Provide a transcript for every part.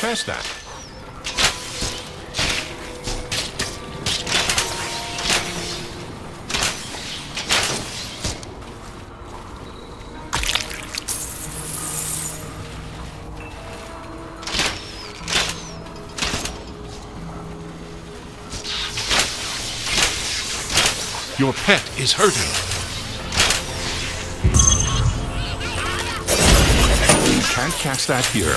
Press that. Your pet is hurting. You can't catch that here.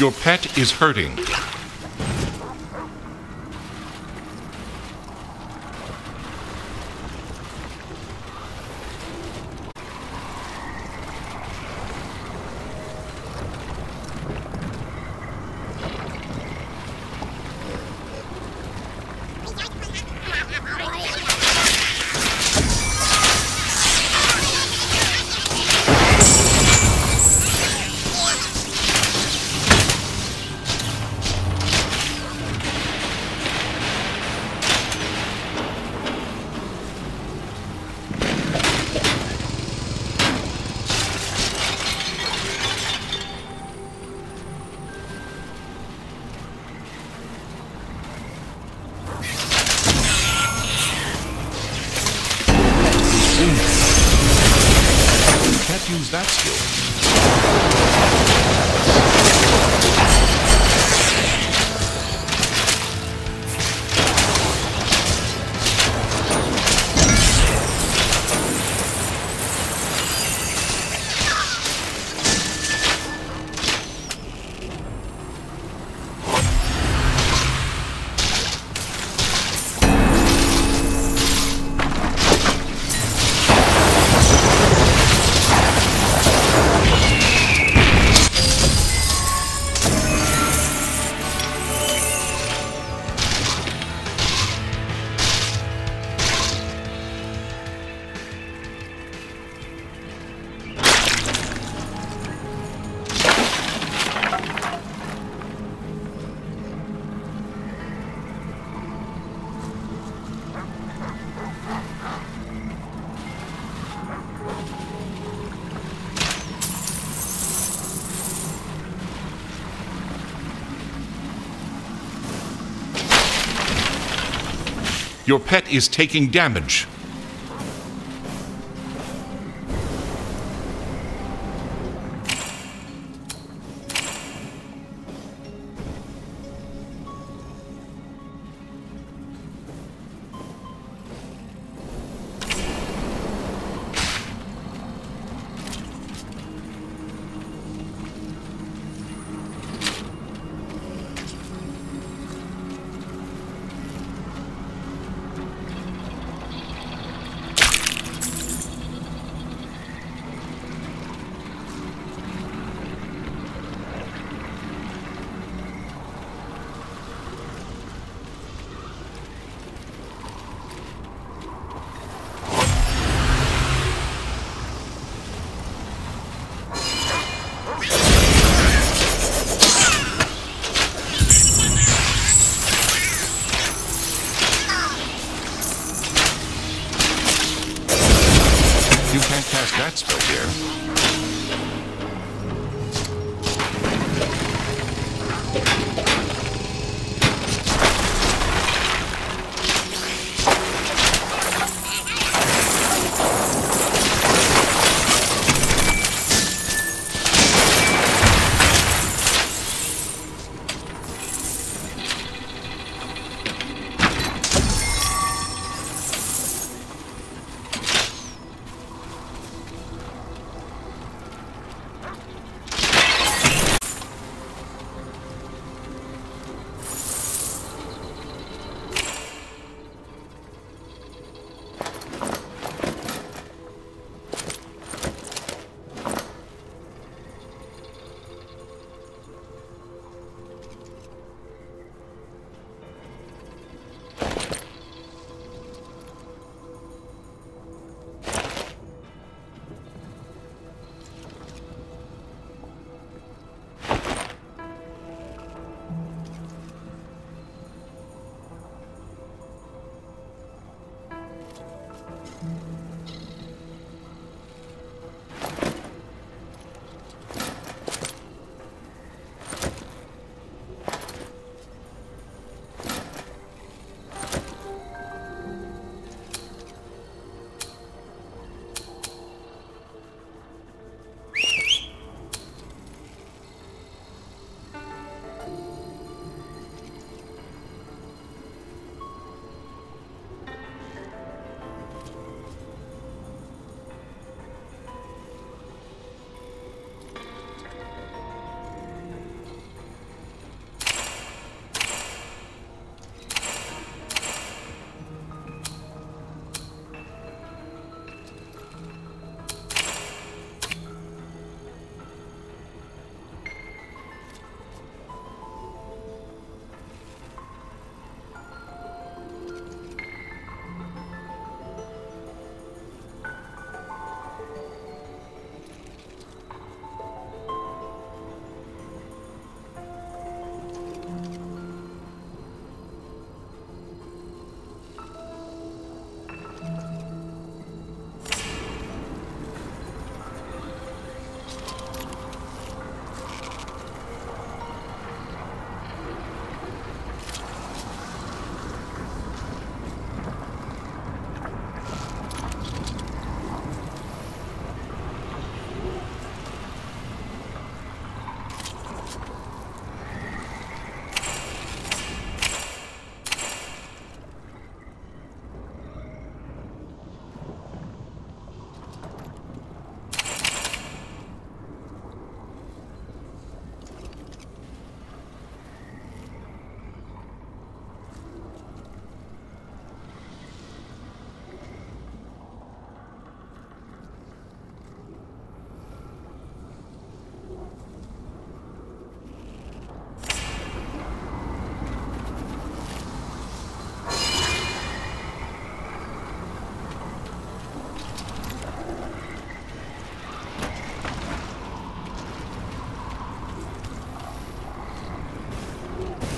Your pet is hurting. use that skill. Your pet is taking damage.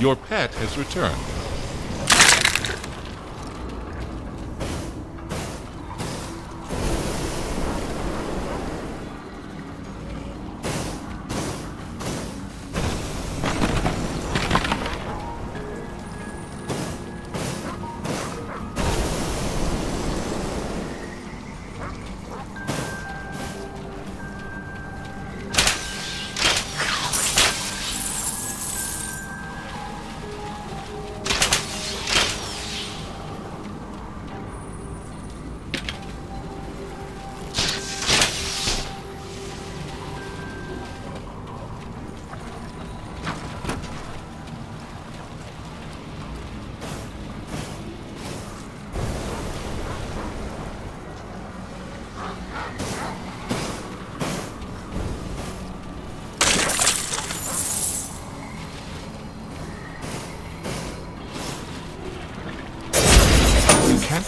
Your pet has returned.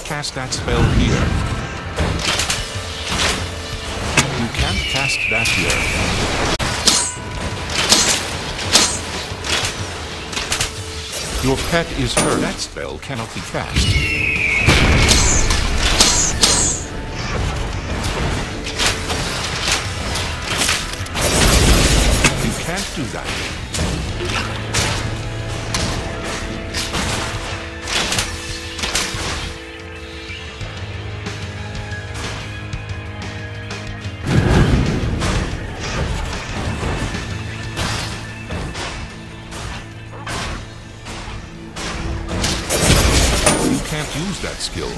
Cast that spell here. You can't cast that here. Your pet is hurt. That spell cannot be cast. You can't do that. Use that skill.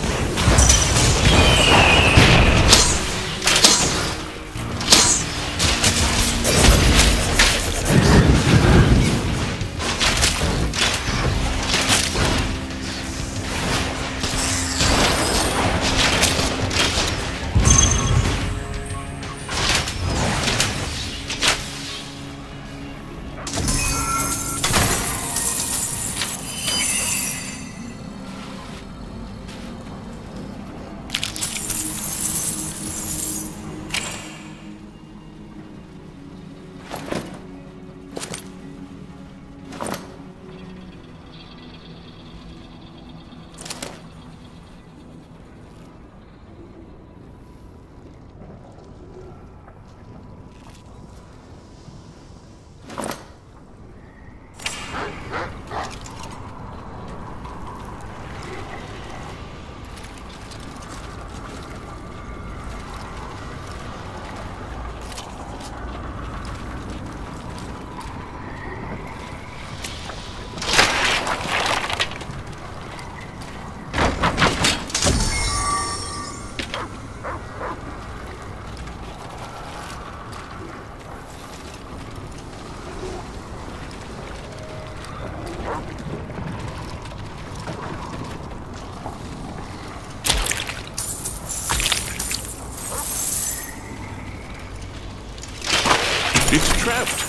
It's trapped.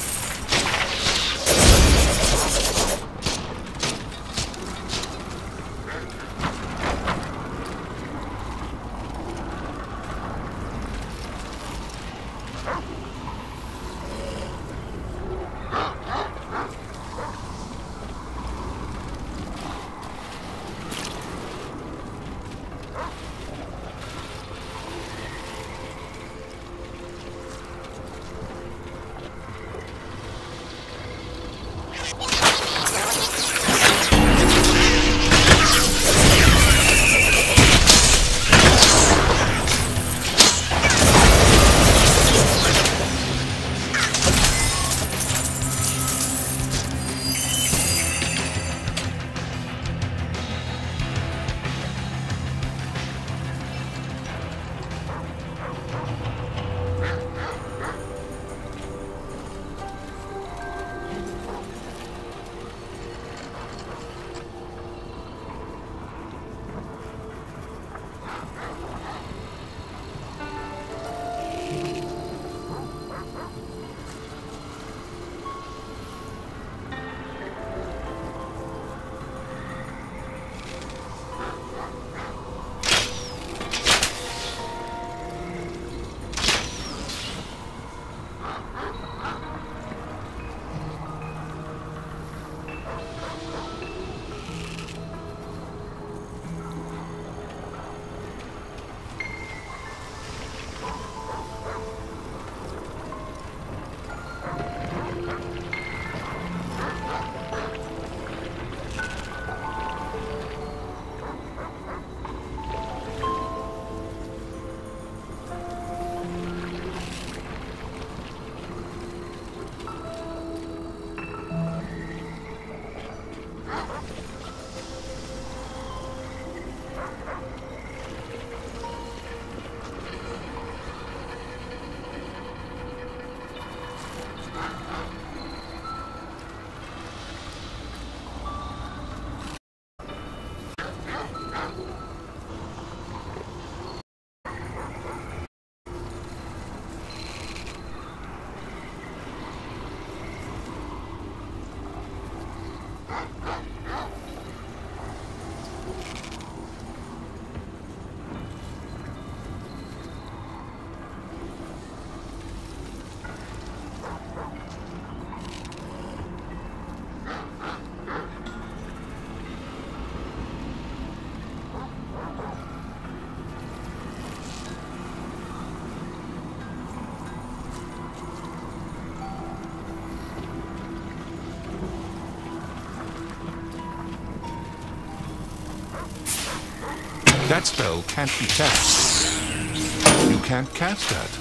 That spell can't be cast. You can't cast that.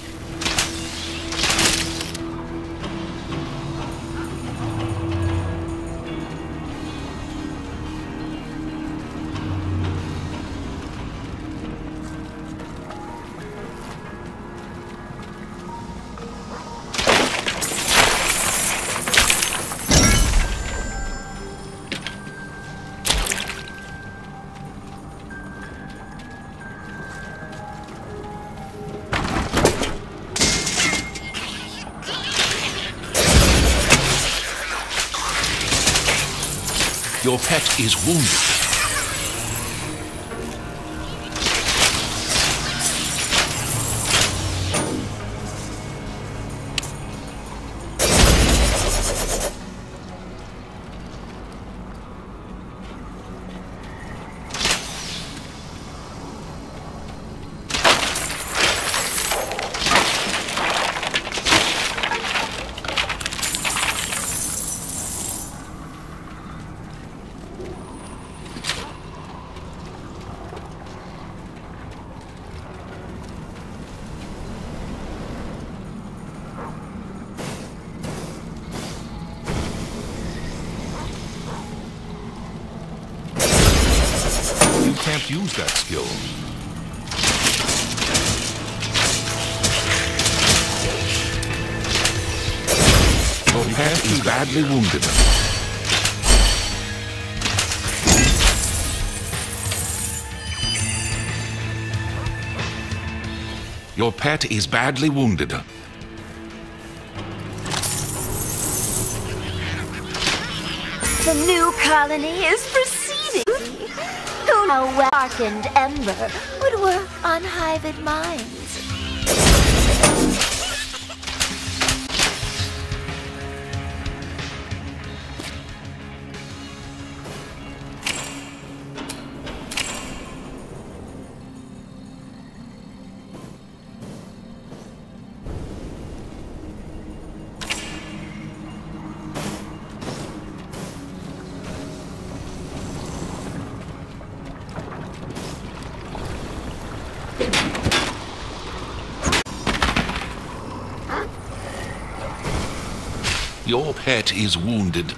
Your pet is wounded. Can't use that skill. Your pet is badly wounded. Your pet is badly wounded. The new colony is proceeding. A darkened ember would work on hived minds. Your pet is wounded.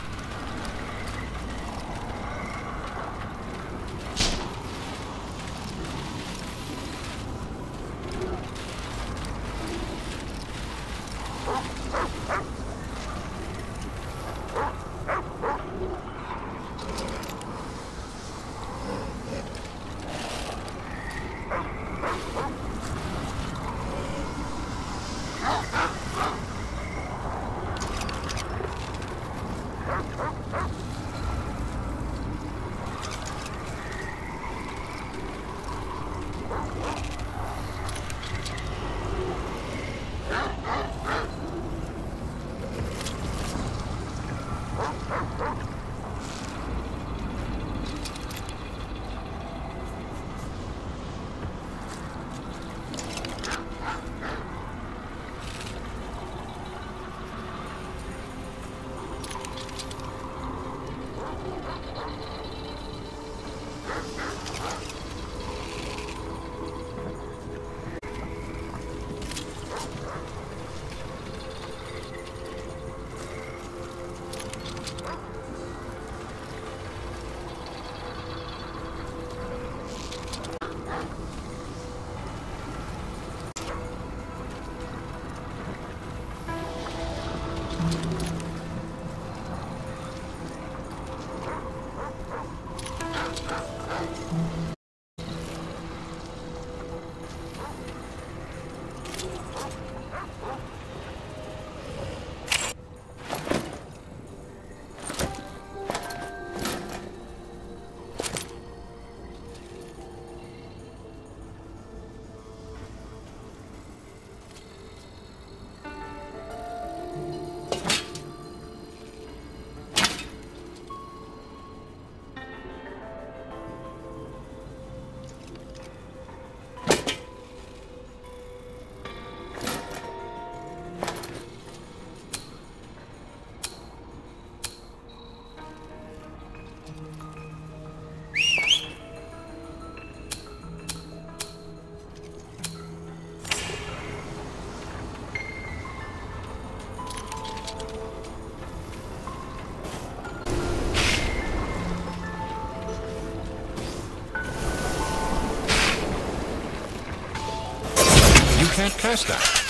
can't cast that.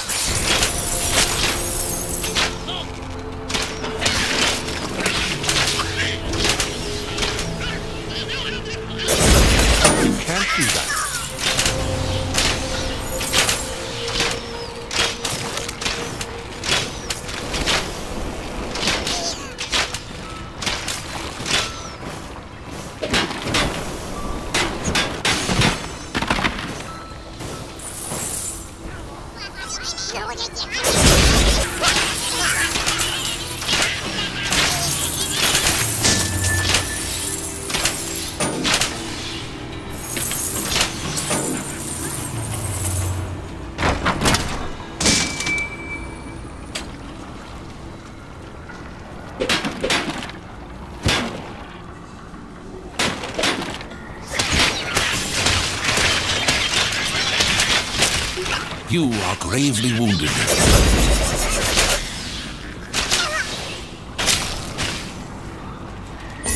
You are gravely wounded.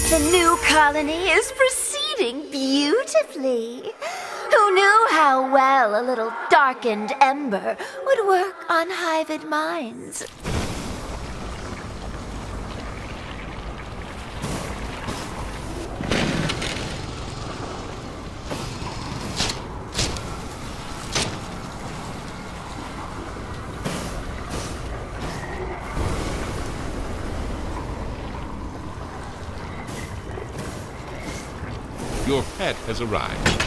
The new colony is proceeding beautifully. Who knew how well a little darkened ember would work on hived minds? Your pet has arrived.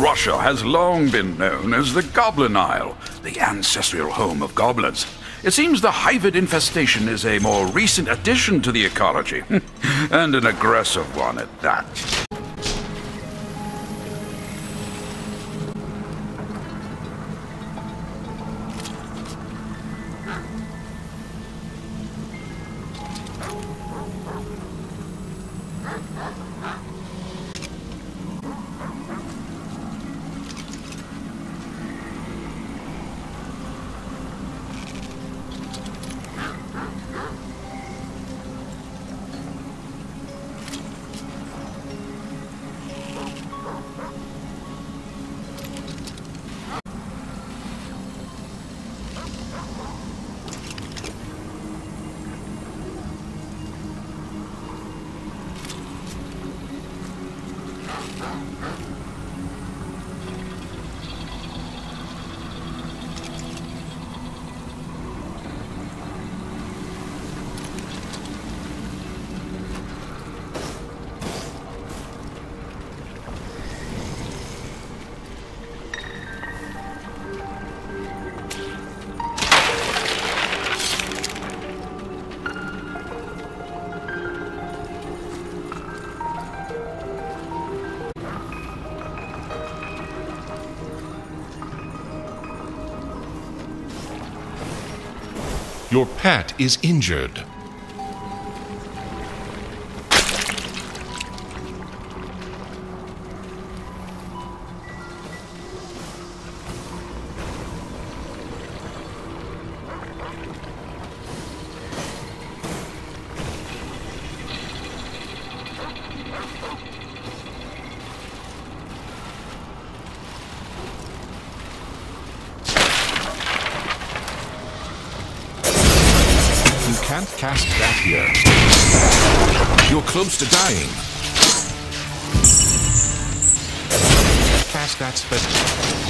Russia has long been known as the Goblin Isle, the ancestral home of goblins. It seems the hived infestation is a more recent addition to the ecology, and an aggressive one at that. Your pet is injured. Can't cast that here. You're close to dying. Cast that spell.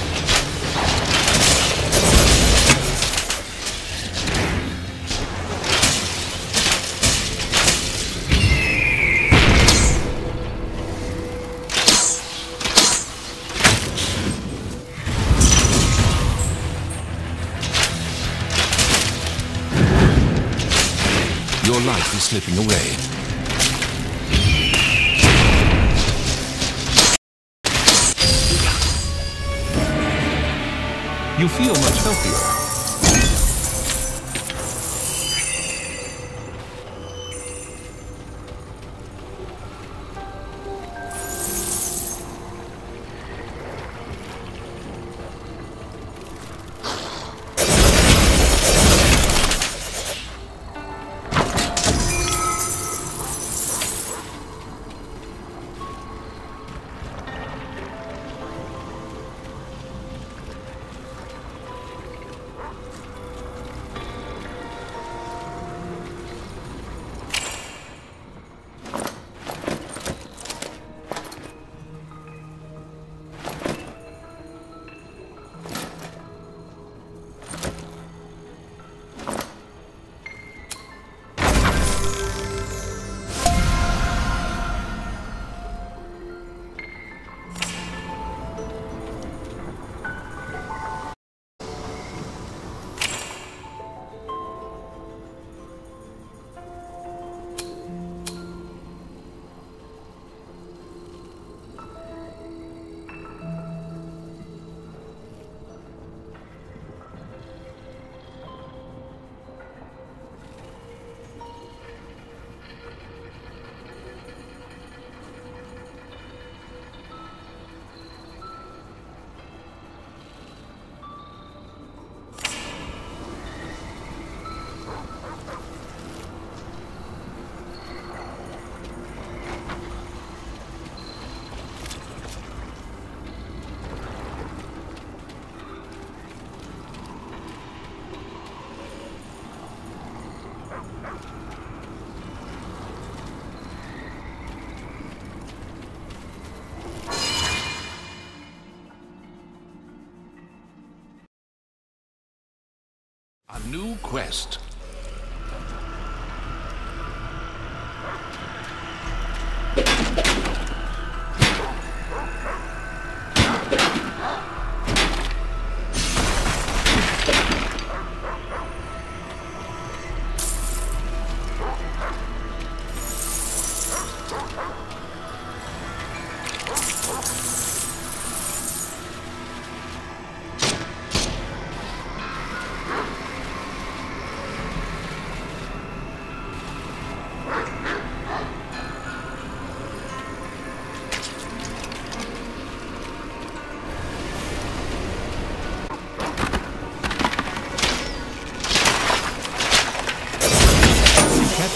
Your life is slipping away. You feel much healthier. A new quest.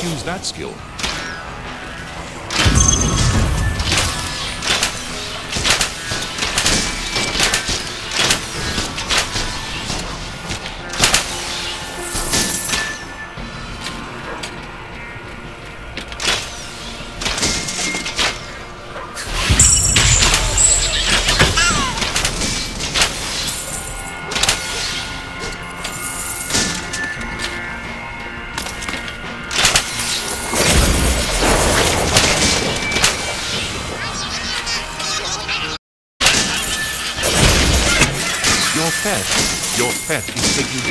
Use that skill. Your pet is taking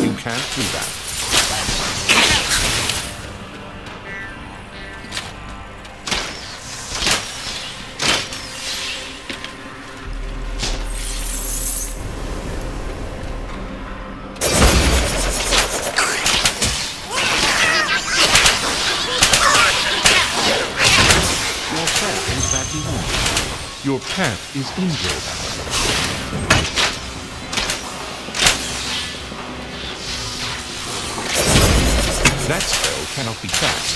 You can't do that. Your pet is injured. That spell cannot be cast.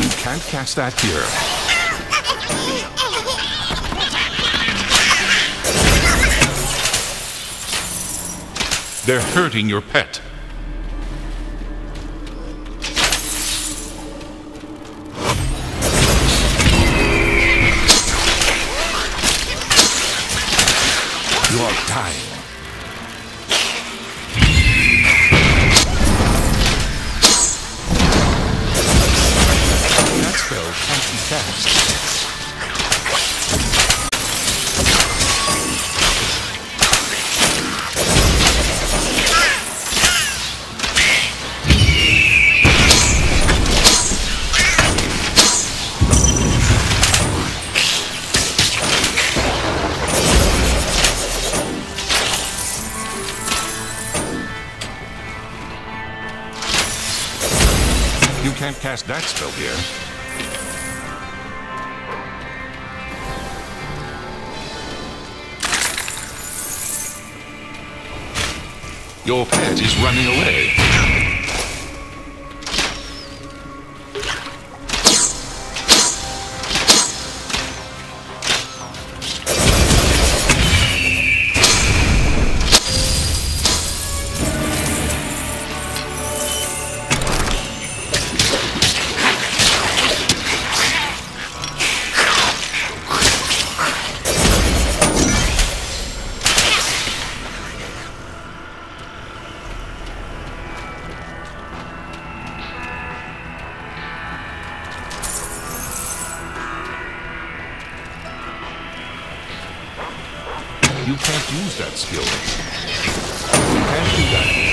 You can't cast that here. They're hurting your pet. You are dying. can't cast that spell here. Your pet is running away. You can't use that skill. You can't do that here.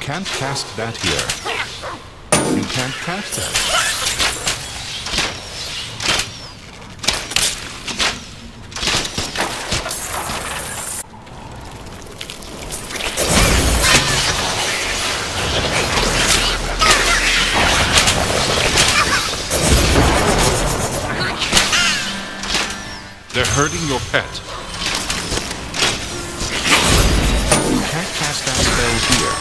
can't cast that here. You can't cast that. They're hurting your pet. You can't cast that spell here.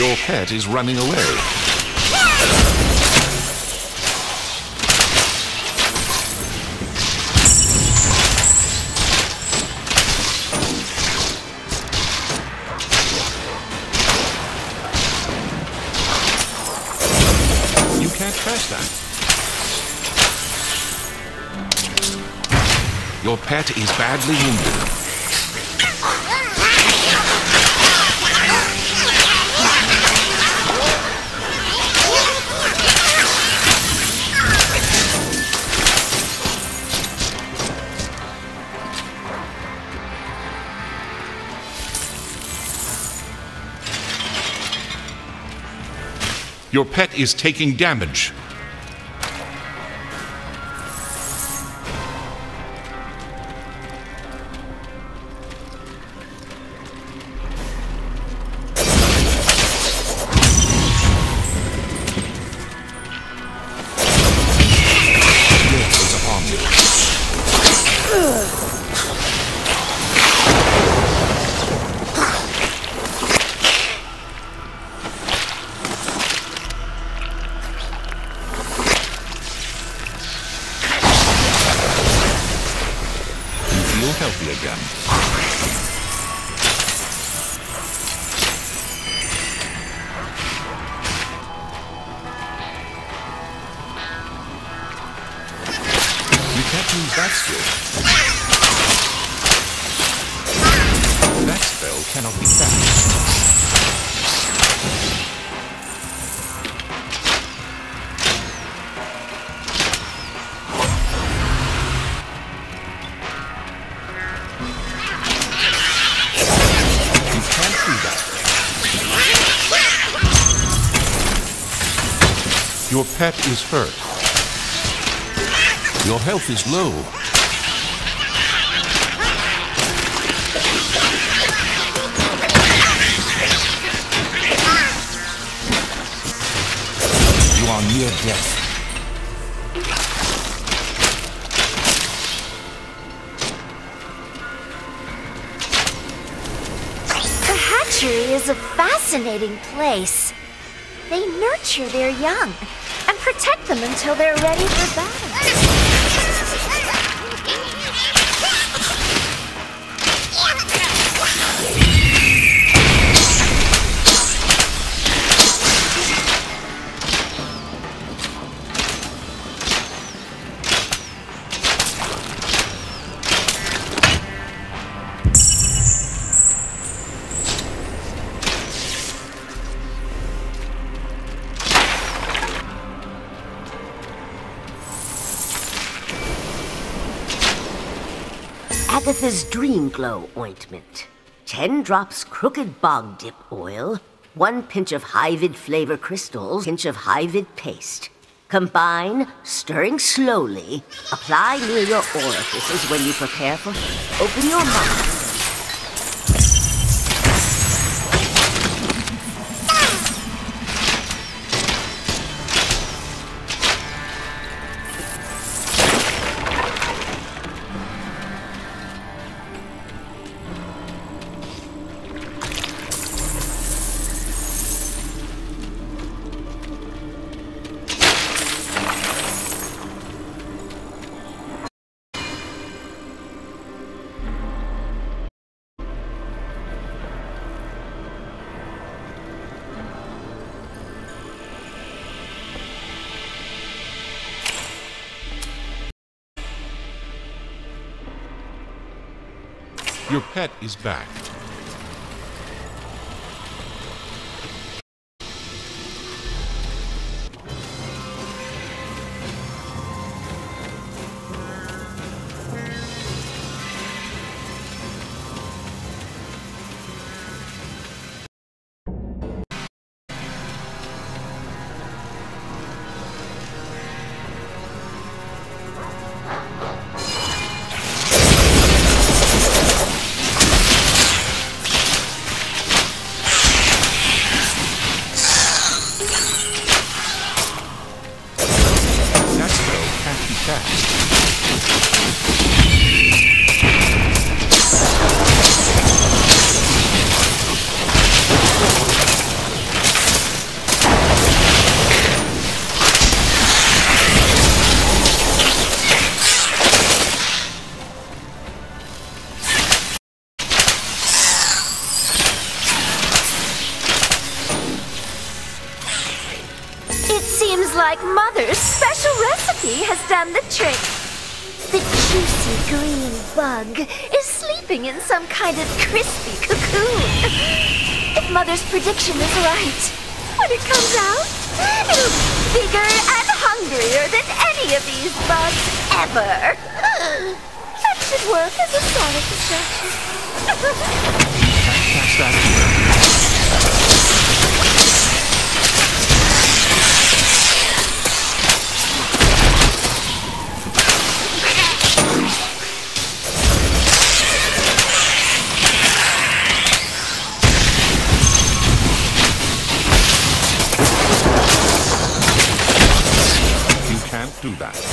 Your pet is running away. Your pet is badly wounded. Your pet is taking damage. Healthy again. You can't use that skill. That spell cannot be cast. Your pet is hurt. Your health is low. You are near death. The hatchery is a fascinating place. They nurture their young and protect them until they're ready for battle. Agatha's Dream Glow Ointment, 10 drops crooked bog dip oil, 1 pinch of Hivid flavor crystals, pinch of Hivid paste. Combine, stirring slowly. Apply near your orifices when you prepare for healing. Open your mouth. Your pet is back. like Mother's special recipe has done the trick. The juicy green bug is sleeping in some kind of crispy cocoon. If Mother's prediction is right, when it comes out, it'll be bigger and hungrier than any of these bugs ever. That should work as a solid distraction. Do that.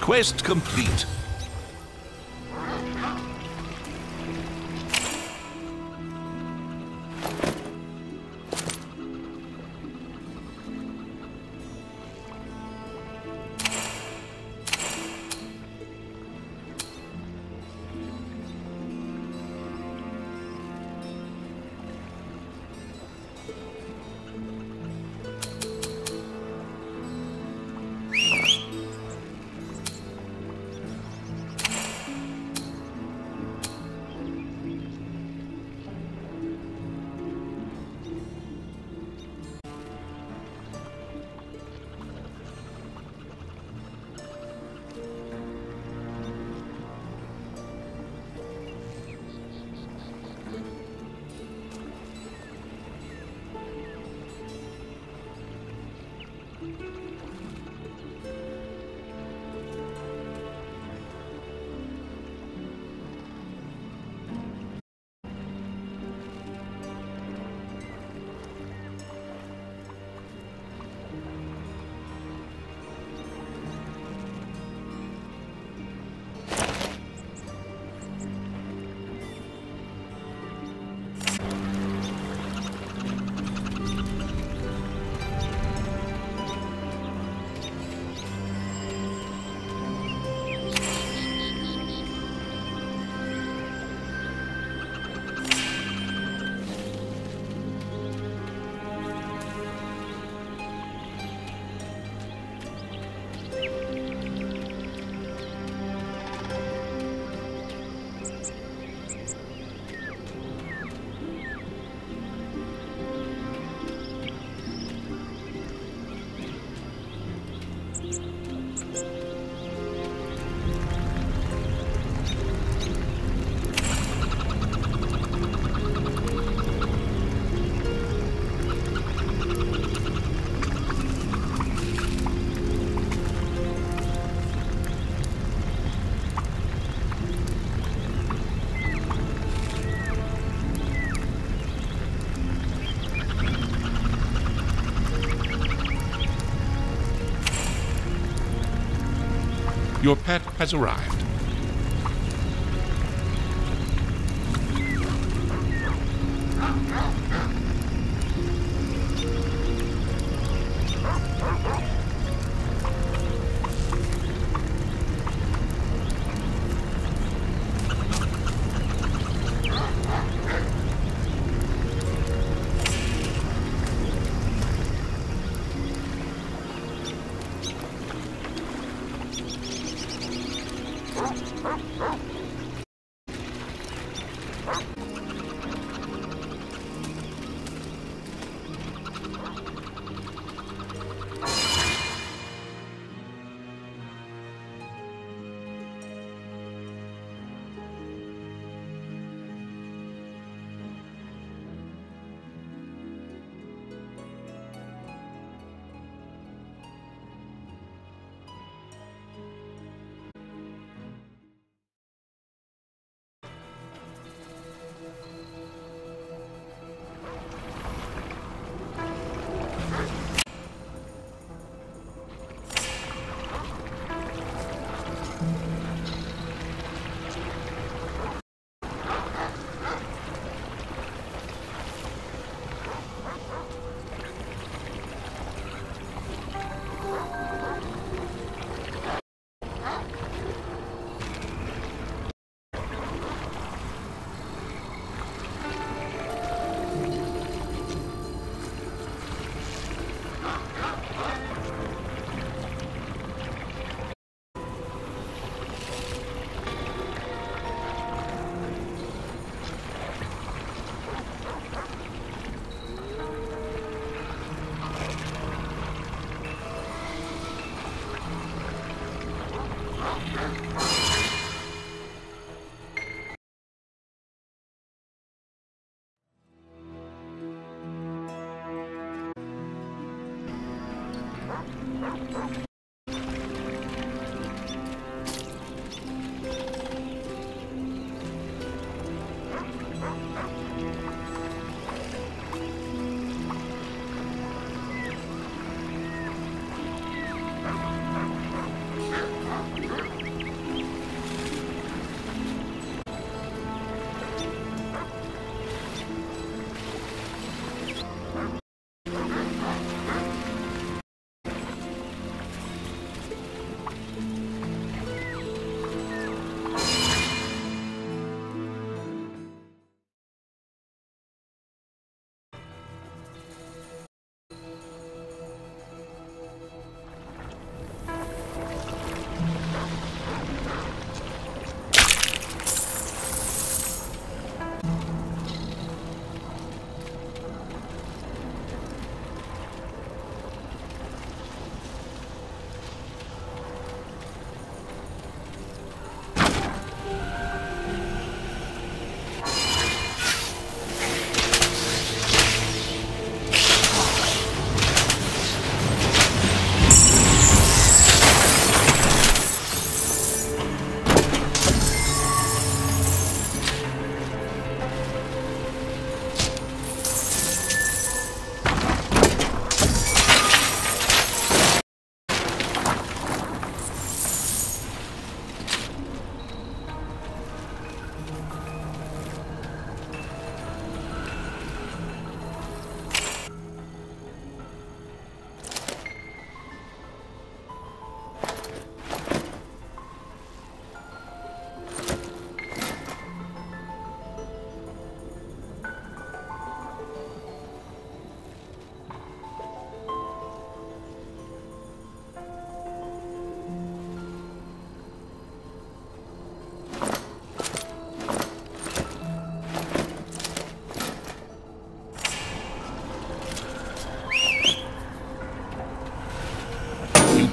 Quest complete. Your pet has arrived.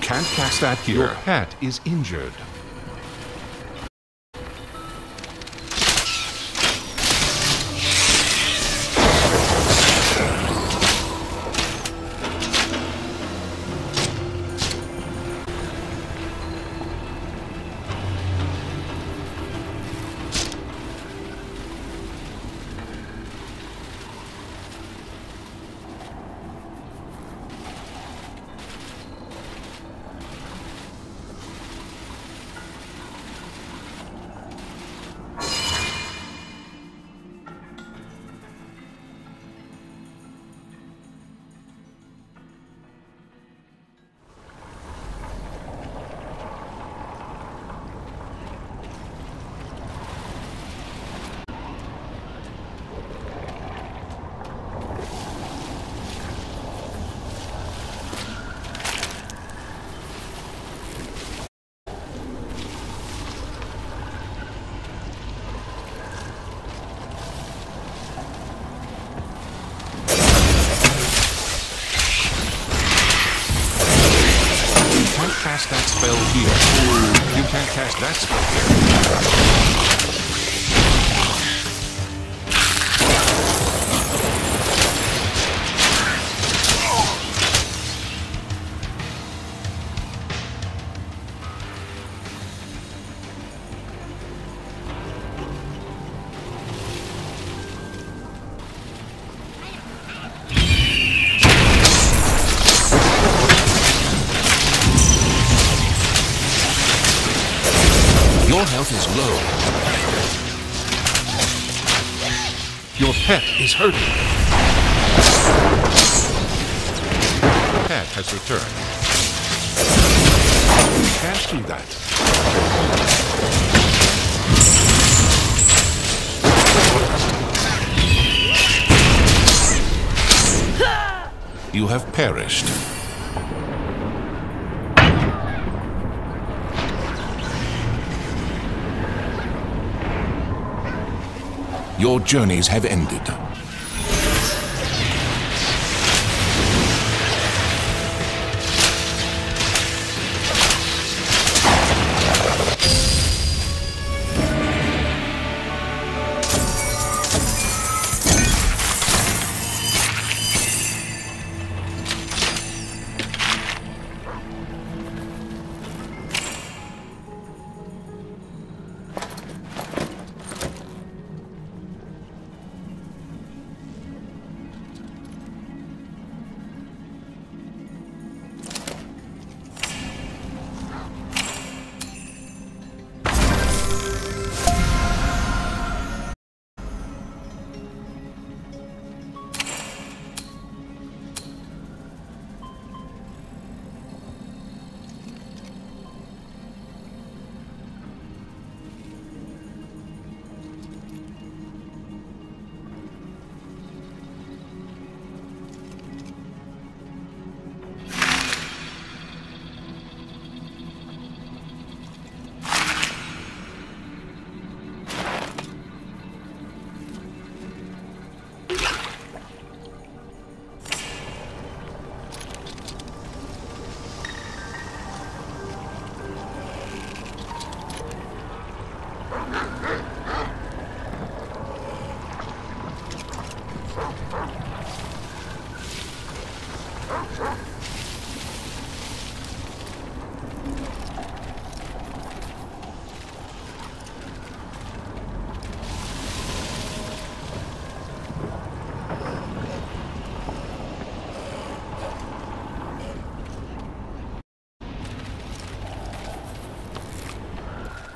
Can't cast that here. Your hat is injured. Pet is hurting. Pet has returned. You can't do that. You have perished. Your journeys have ended.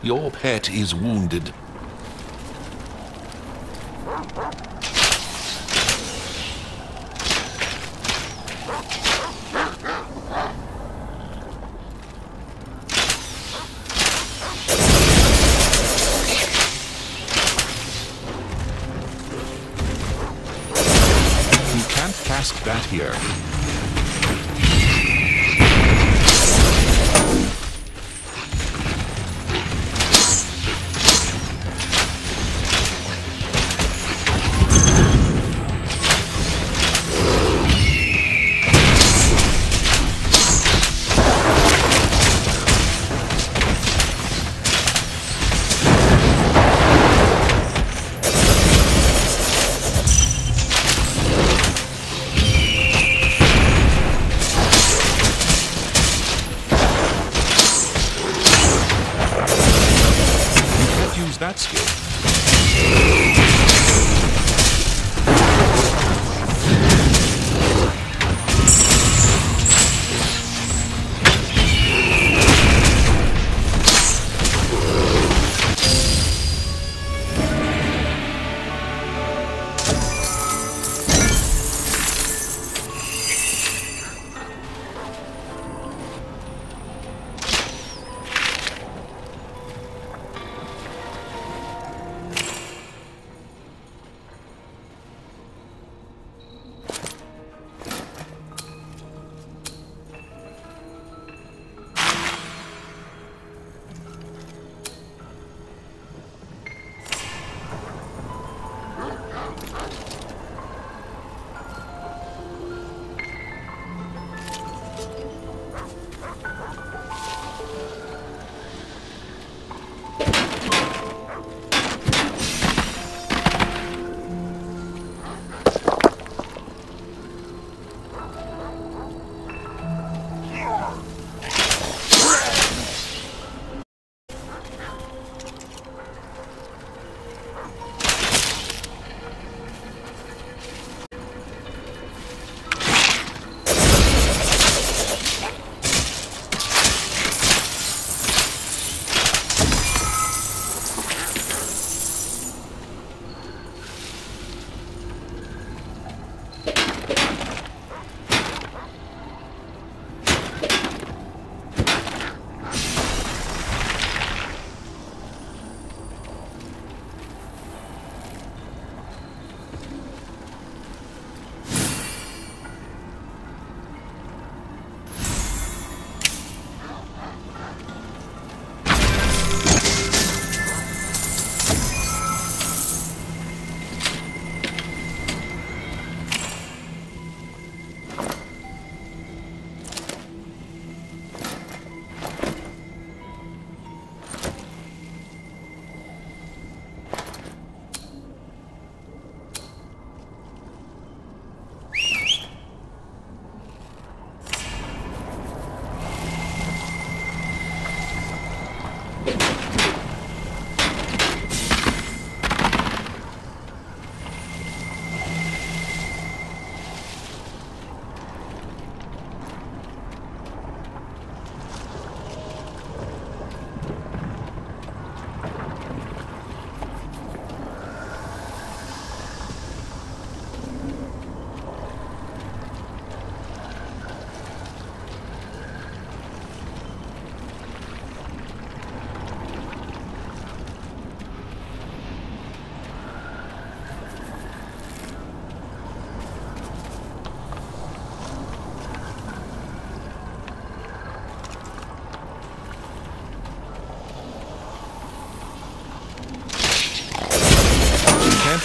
Your pet is wounded. You can't cast that here. That's good.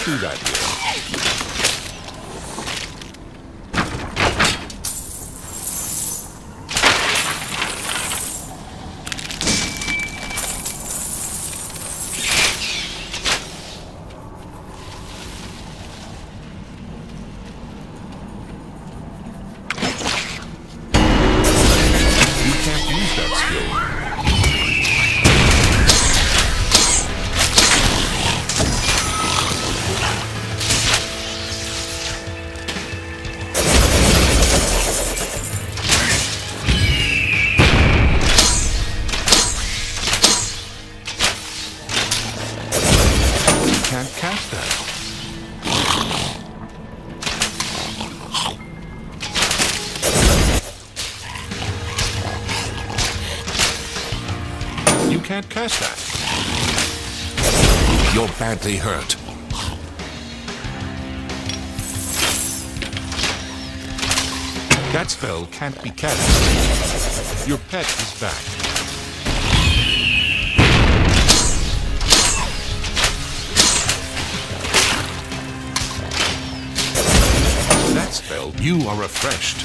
Do that here. can't catch that. You're badly hurt. That spell can't be cast. Your pet is back. Spell, you are refreshed.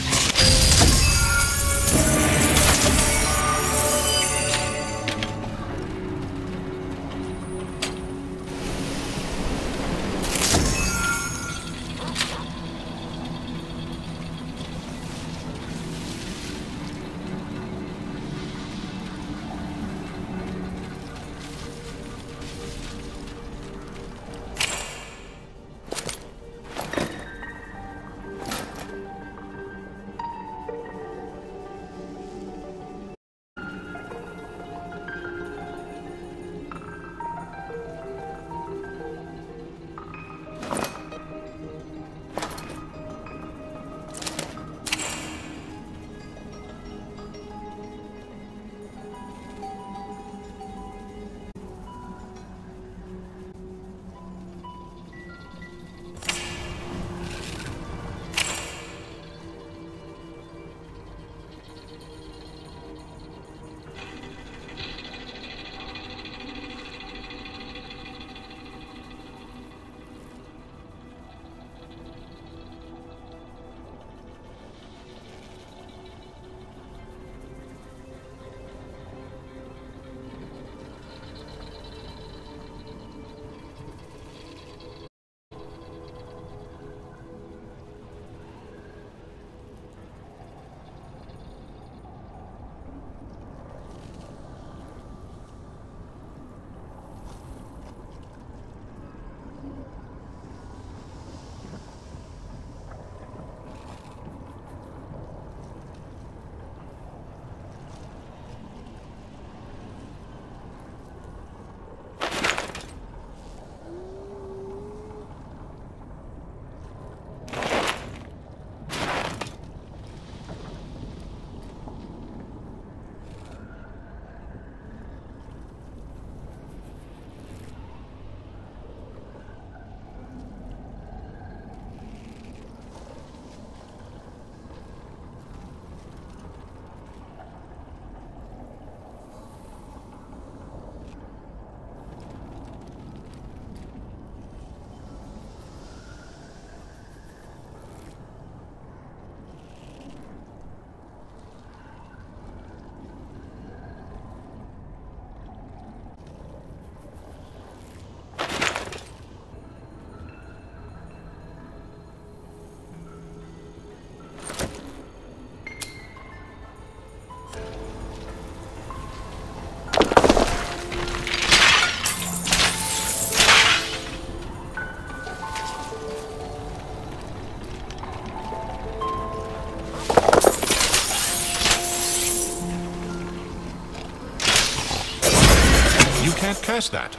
Can't cast that.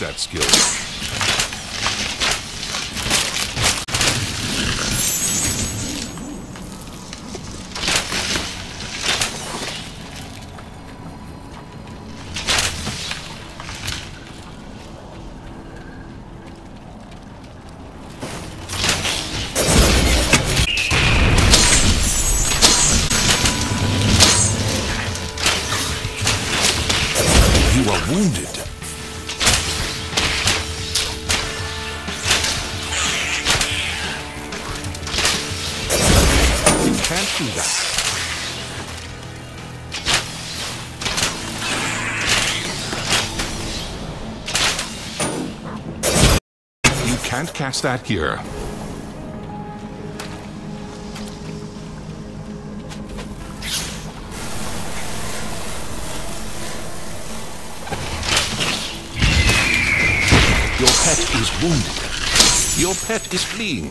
use that skill. Wounded. You can't do that. You can't cast that here. Is wounded. Your pet is fleeing.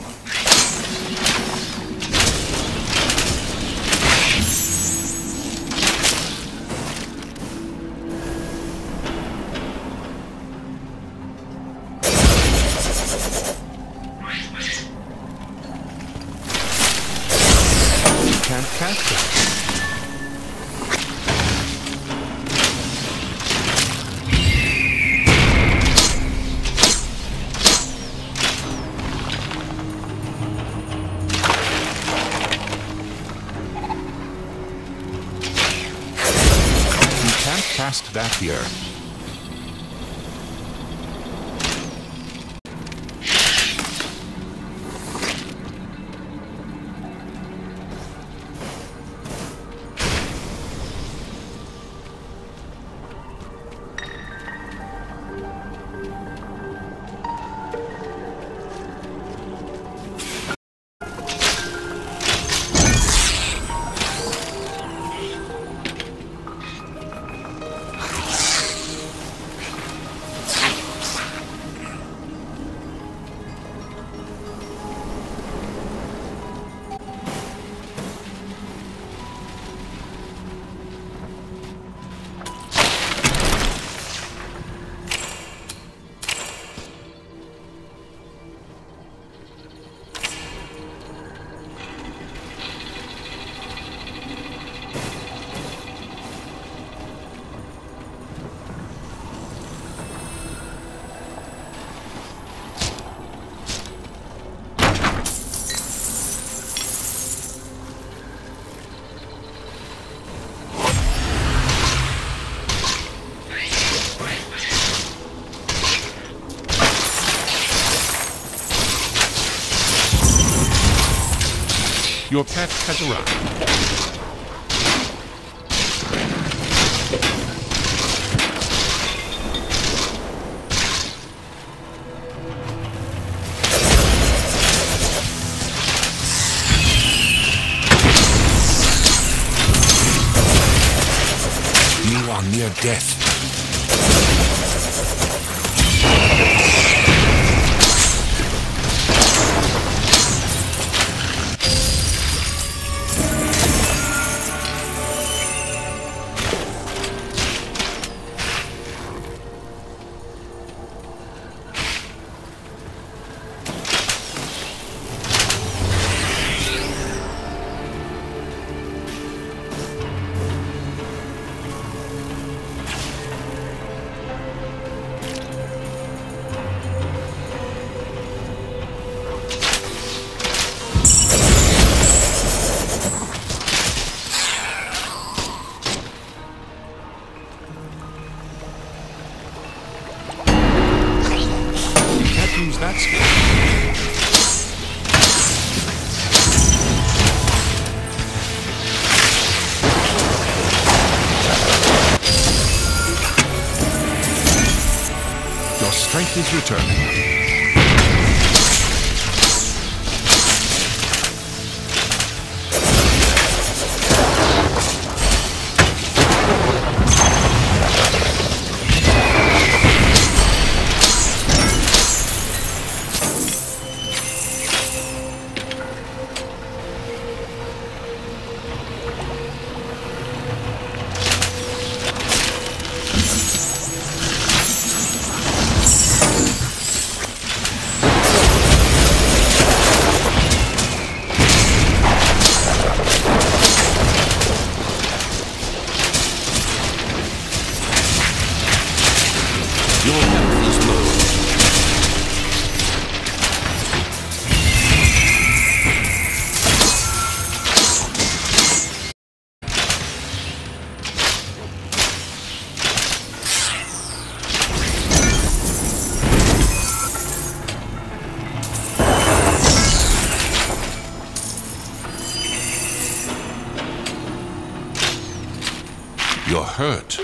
You can't catch it. Cast that here. Your pet has arrived. You are near death. Strength is returning. hurt.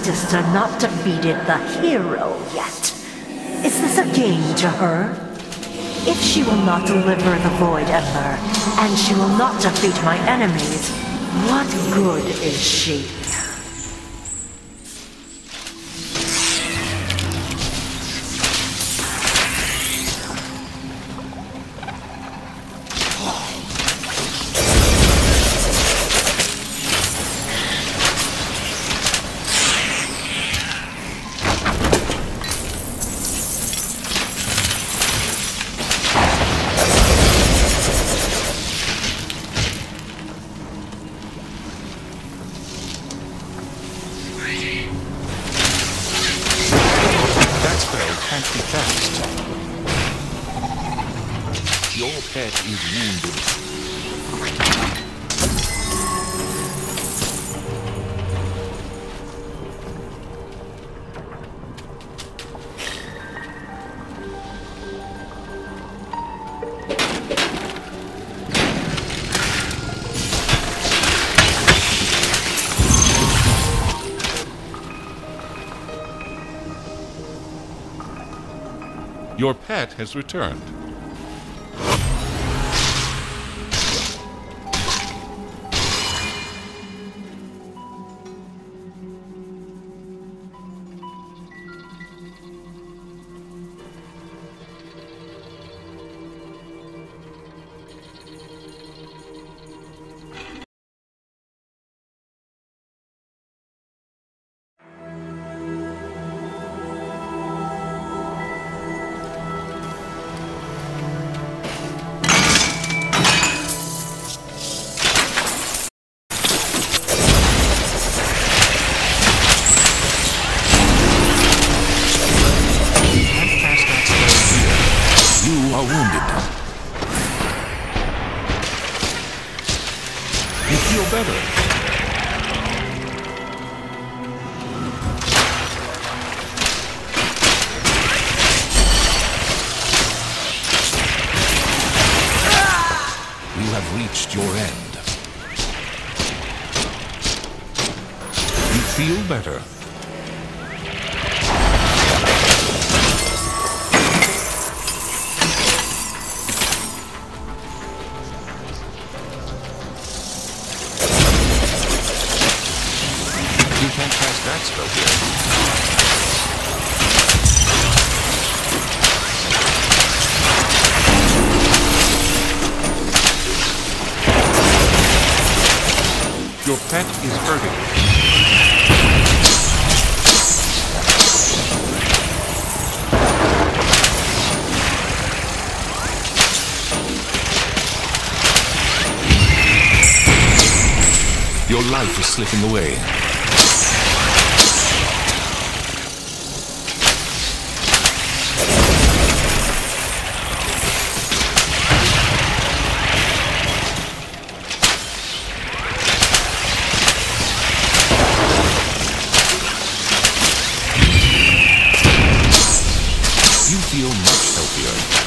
Sister not defeated the hero yet. Is this a game to her? If she will not deliver the Void Ember, and she will not defeat my enemies, what good is she? Your pet has returned. Your pet is hurting. Your life is slipping away. You feel much healthier.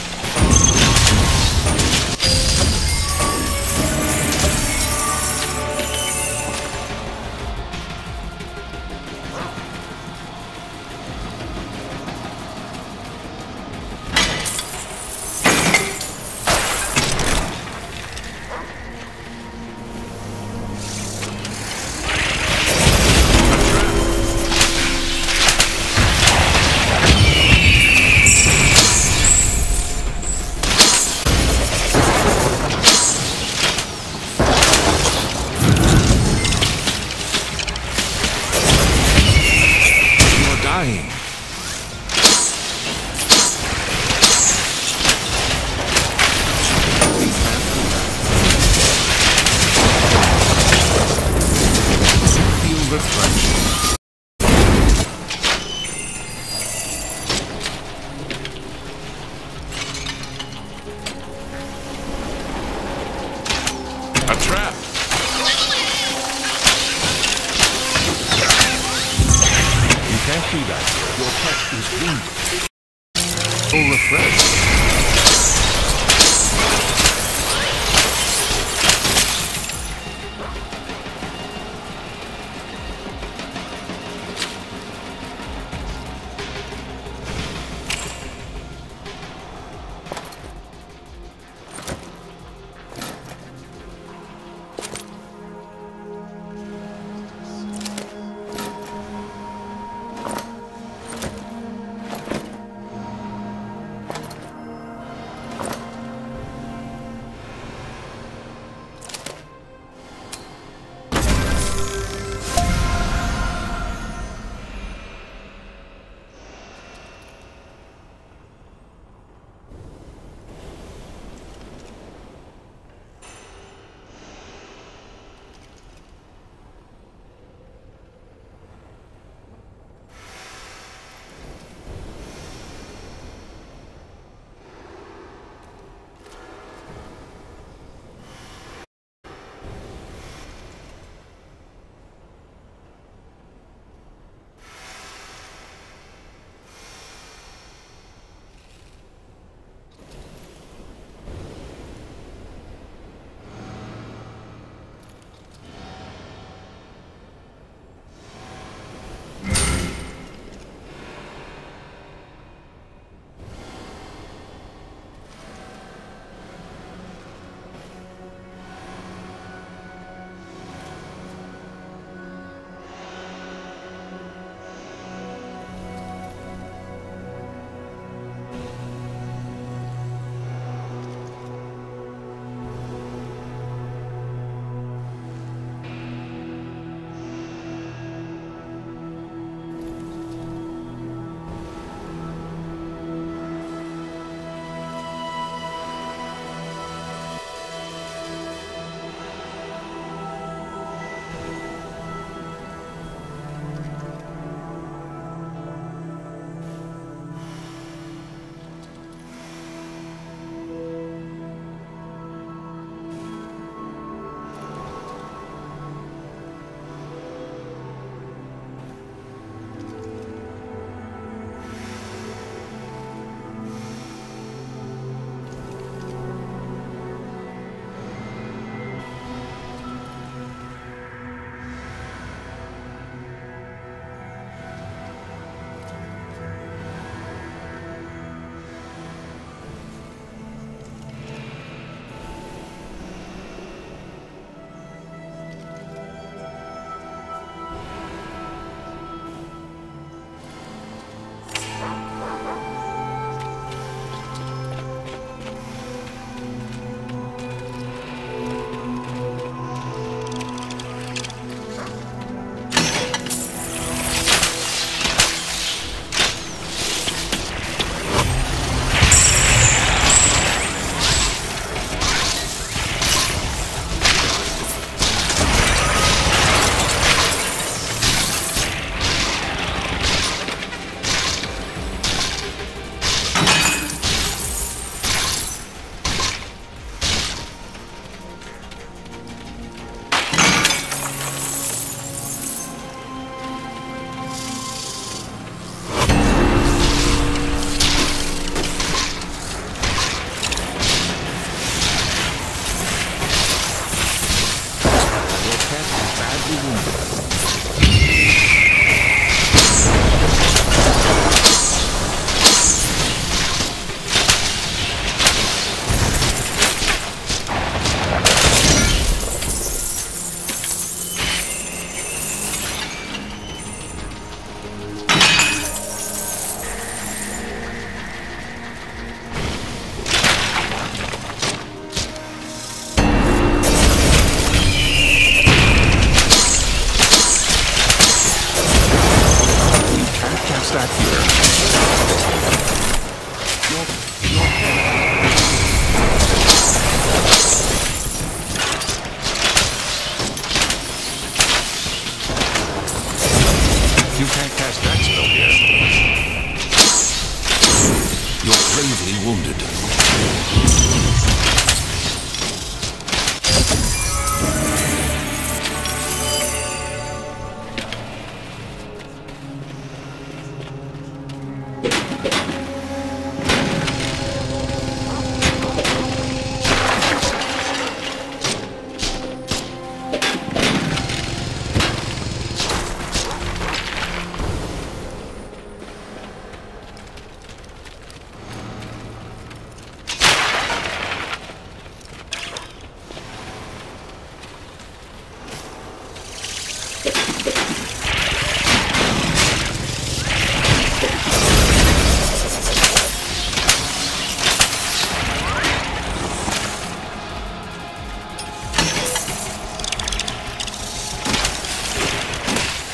A trap! You can't do that. Your pet is wounded. Oh, refresh.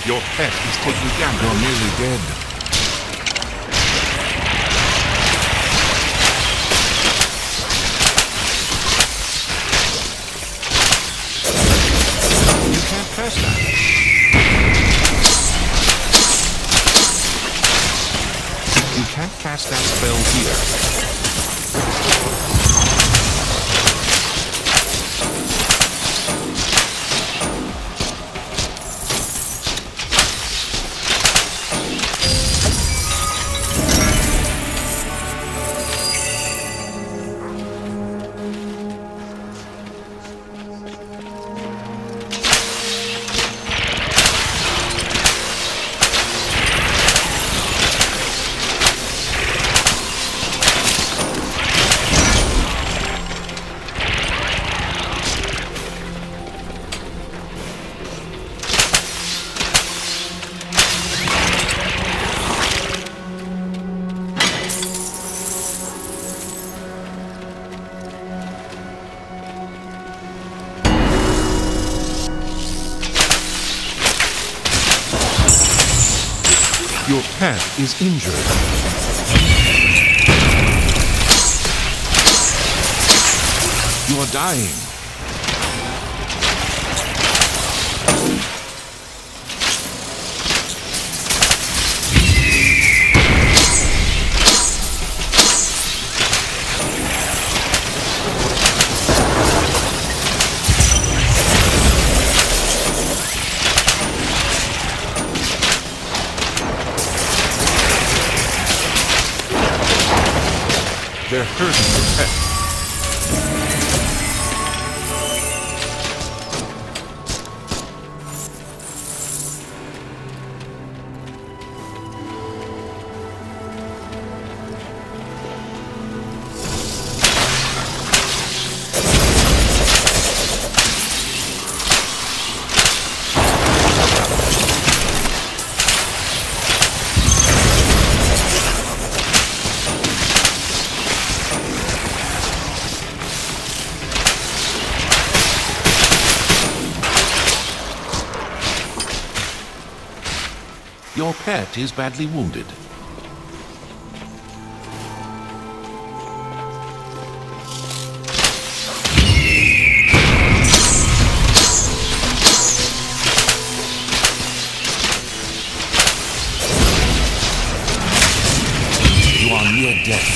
Your pet is taking damage. You're nearly dead. You can't press that. You can't cast that spell here. Your pet is injured. You are dying. They're hurting your pet. Your pet is badly wounded. You are near death.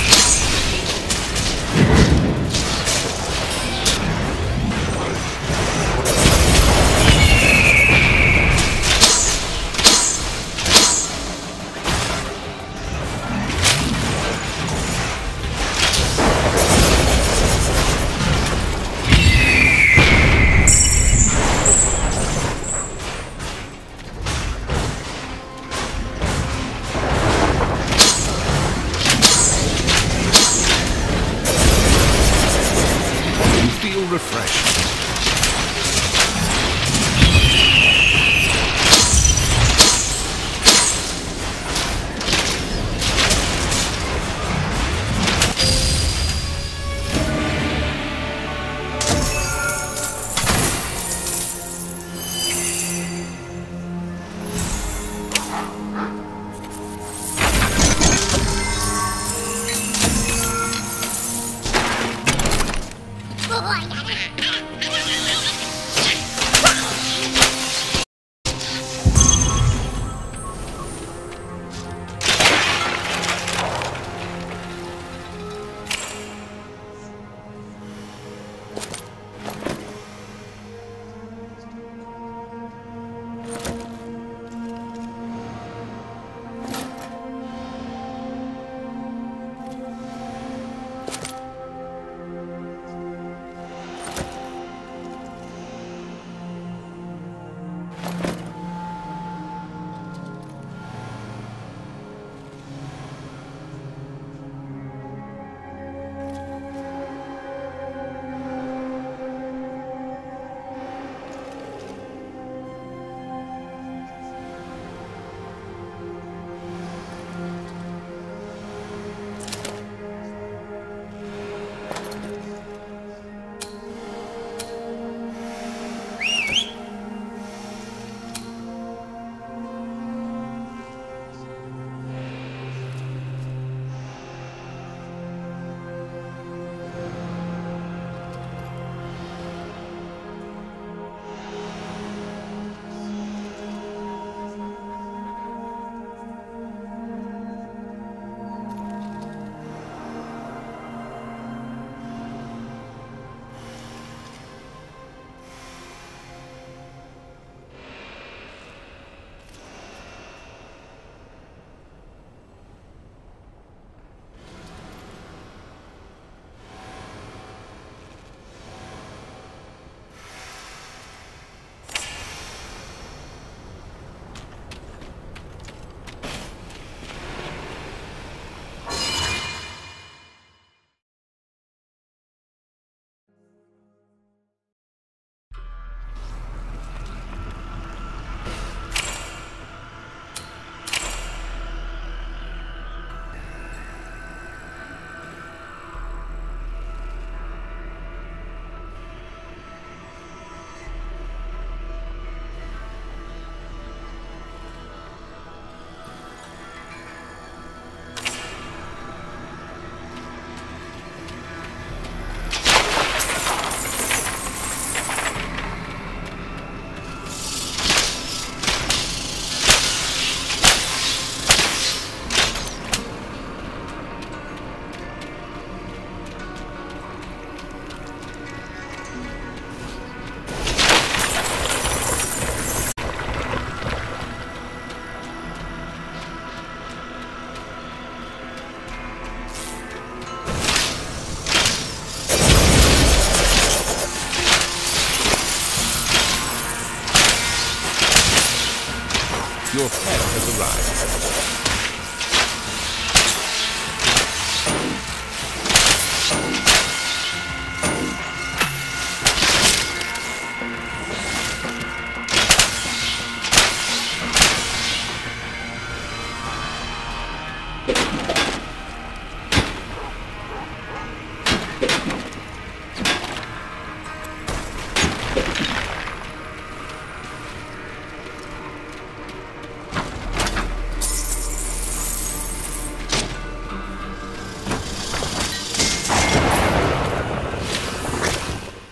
Your pet has arrived.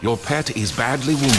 Your pet is badly wounded.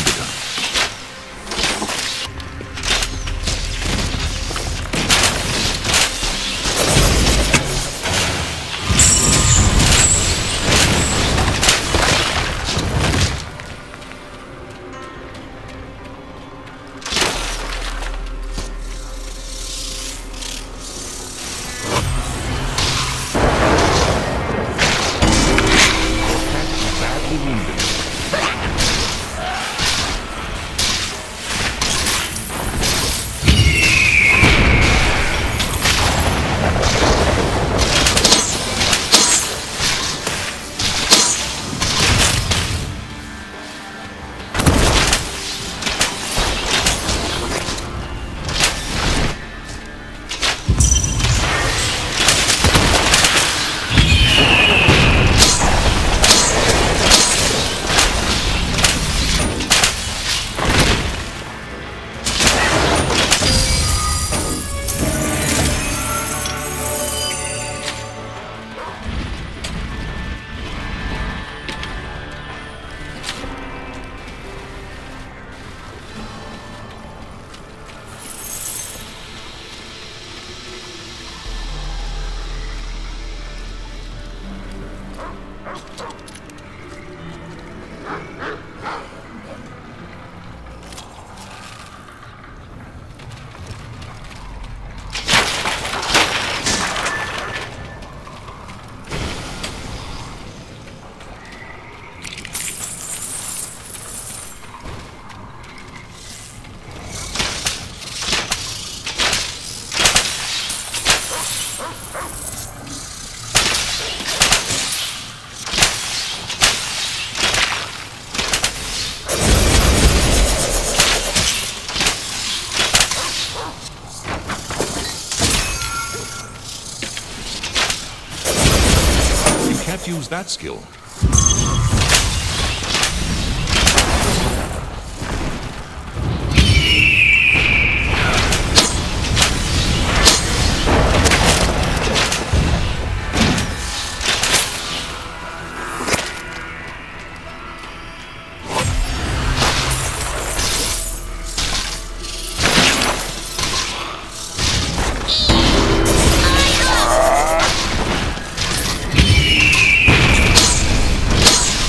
Use that skill.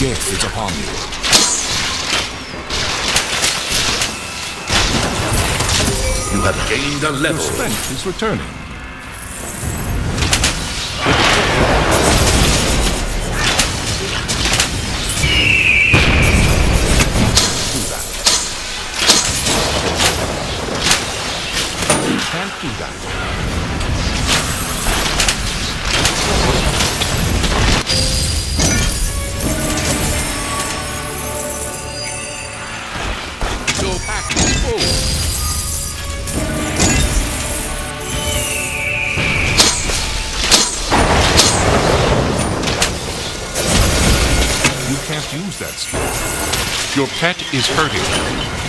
Death is upon you. You have gained a level. Your strength is returning. You can't do that. Use that skill. Your pet is hurting.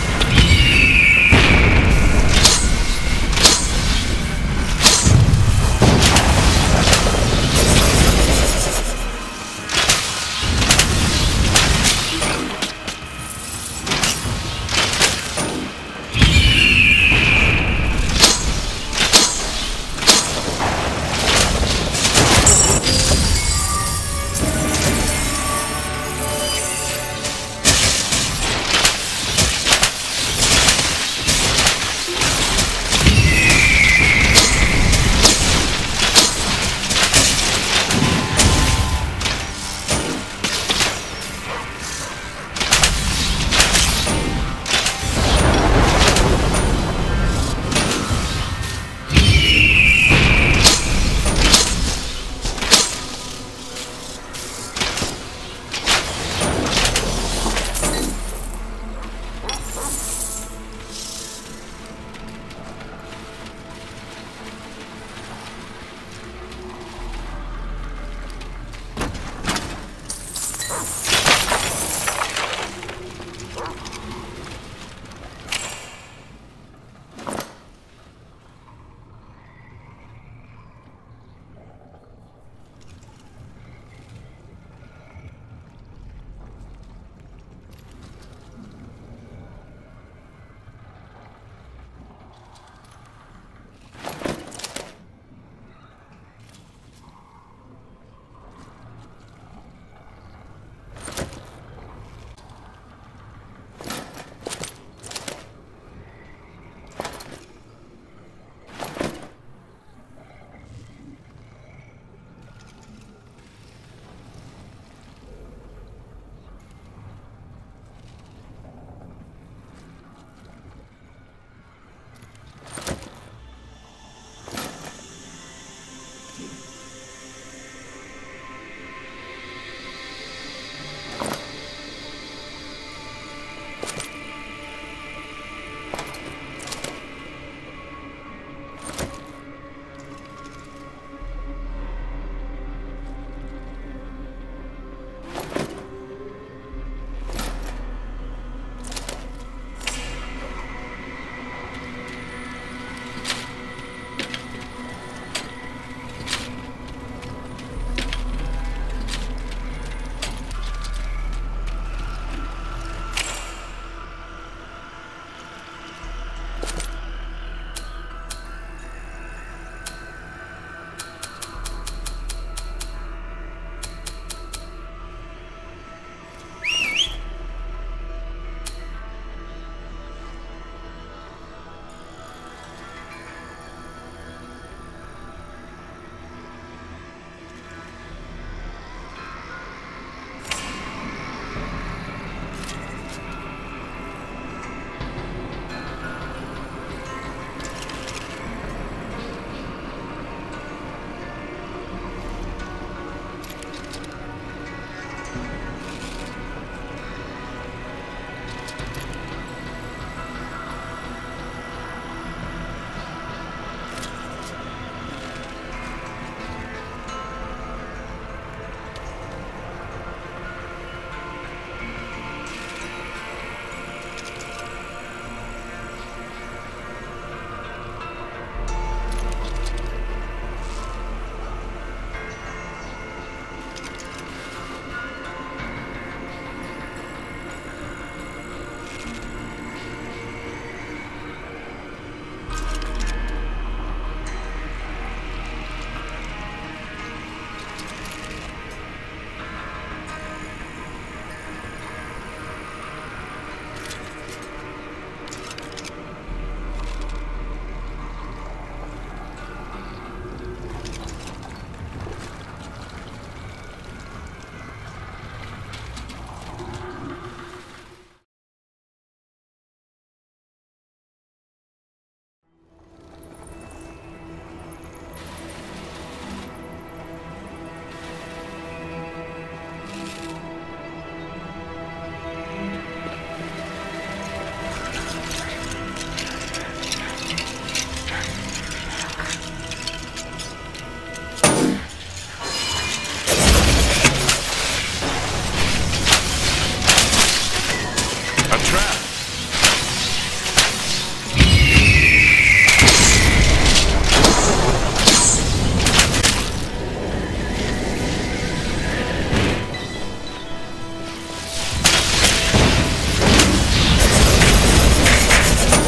A trap.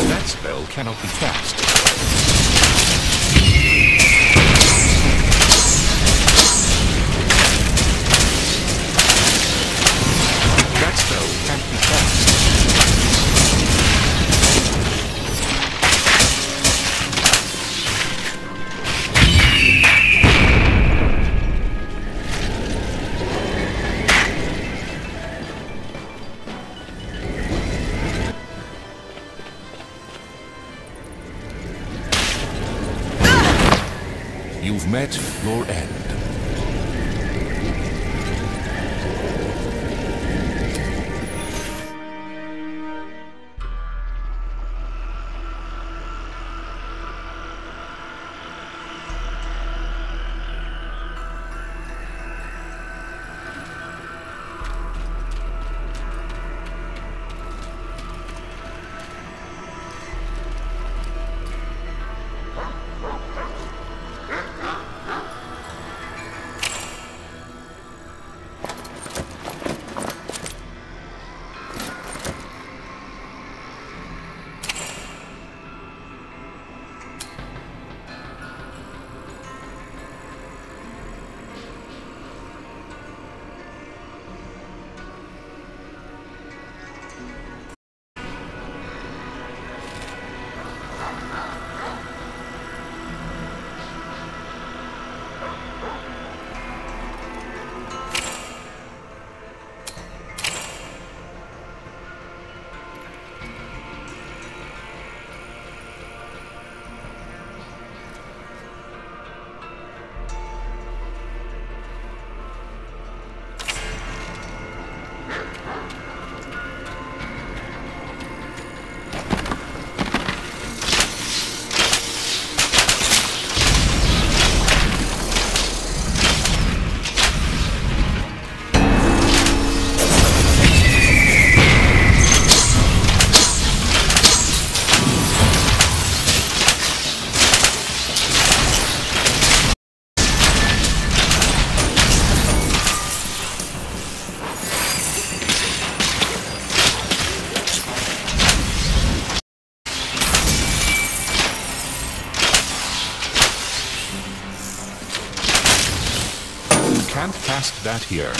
That spell cannot be cast. You've met your end. Can't cast that here.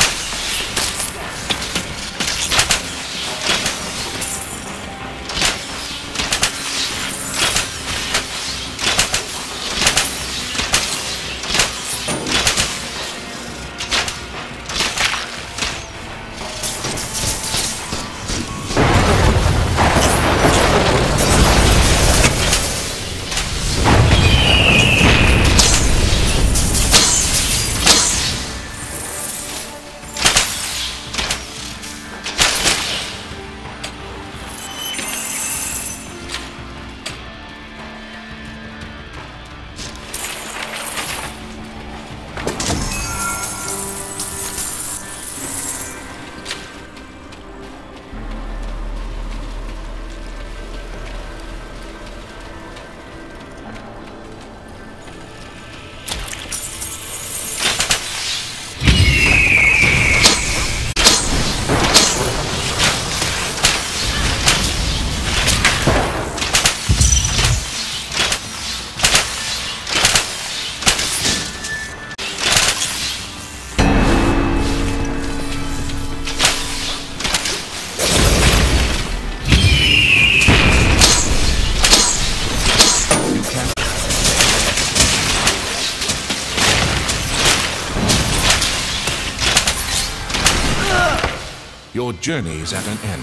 Your journey is at an end.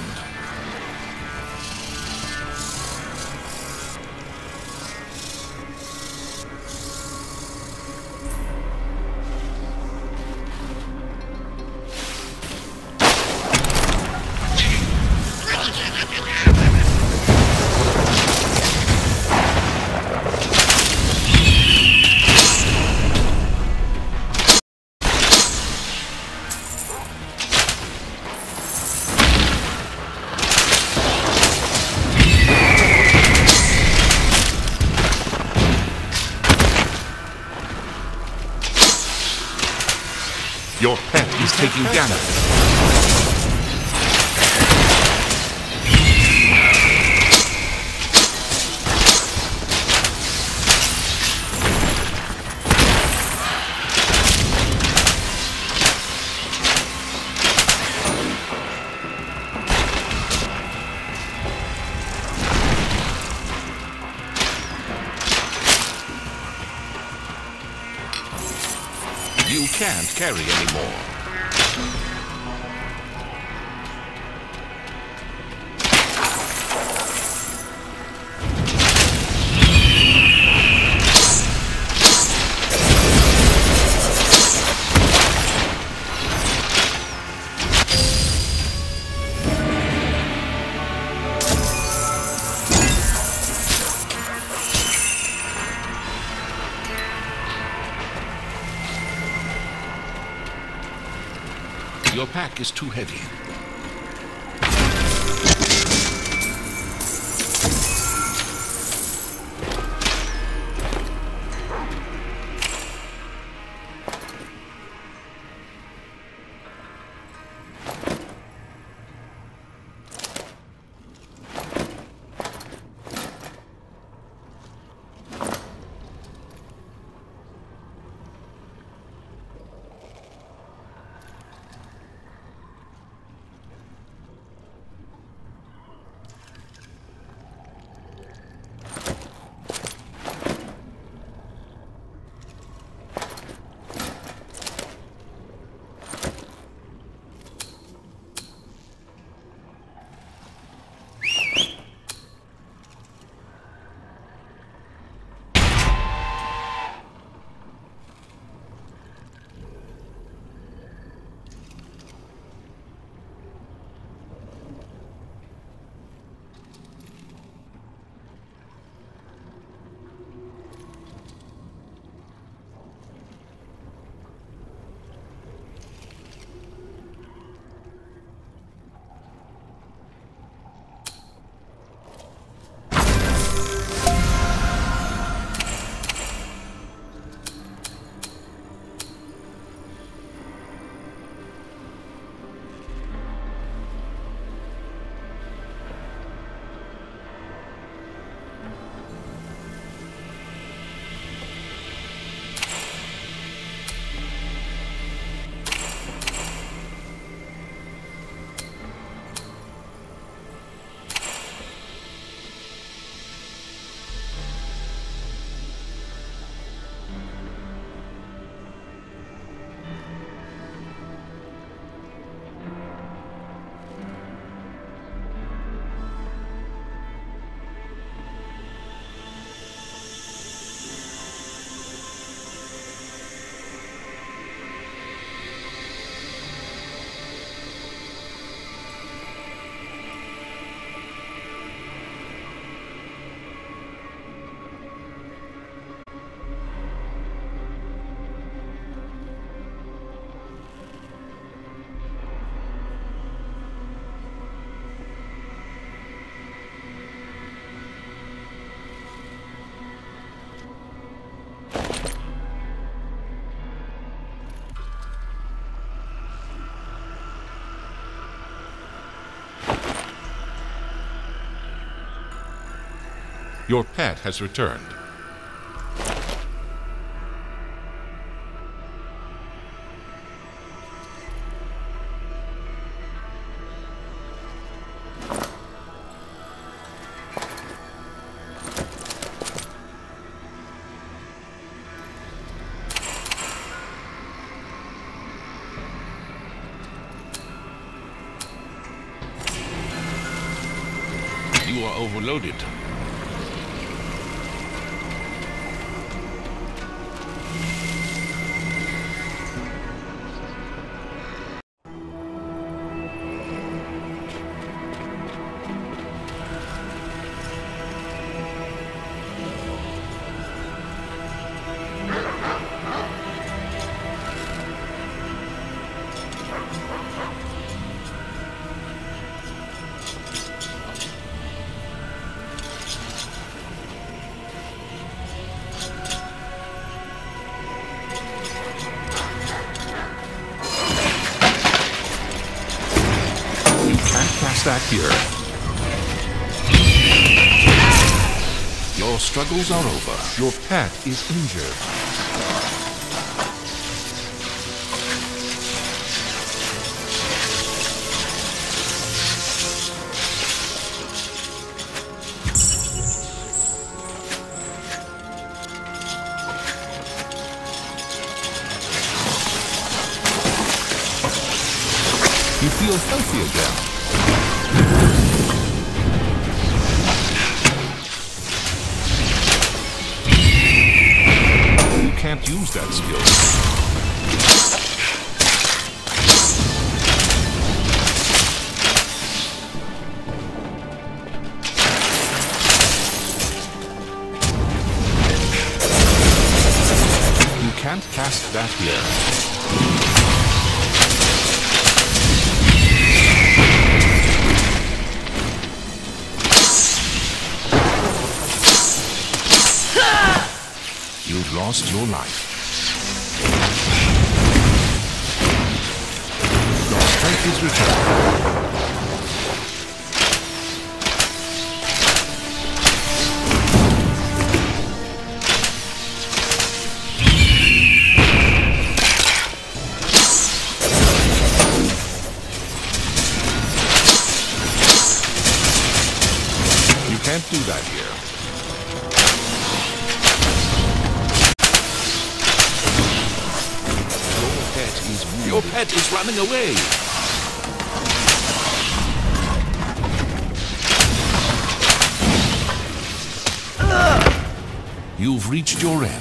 Your pet is taking damage. You can't carry anymore. Your pack is too heavy. Your pet has returned. You are overloaded. can't pass that here. Your struggles are over. Your pet is injured. You feel healthy again. You can't use that skill. You can't cast that here. You've lost your life. Your strength is returned. You can't do that here. Your pet is running away. You've reached your end.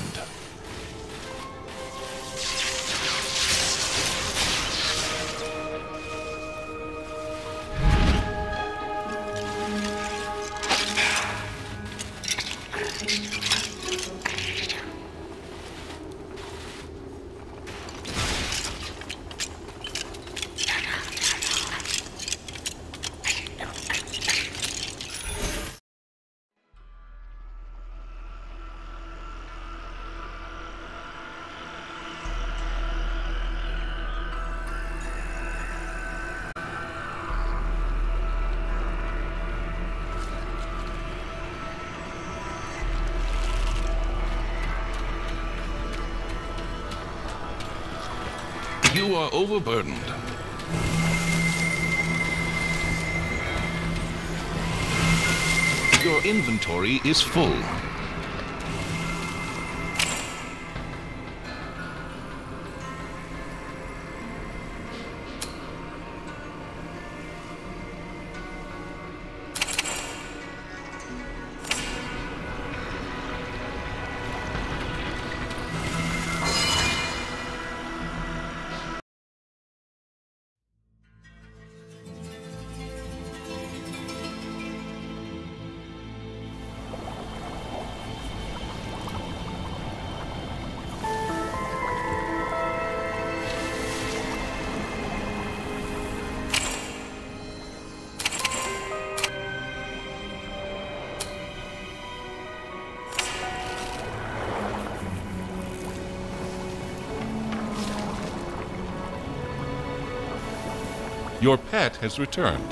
You are overburdened. Your inventory is full. Your pet has returned.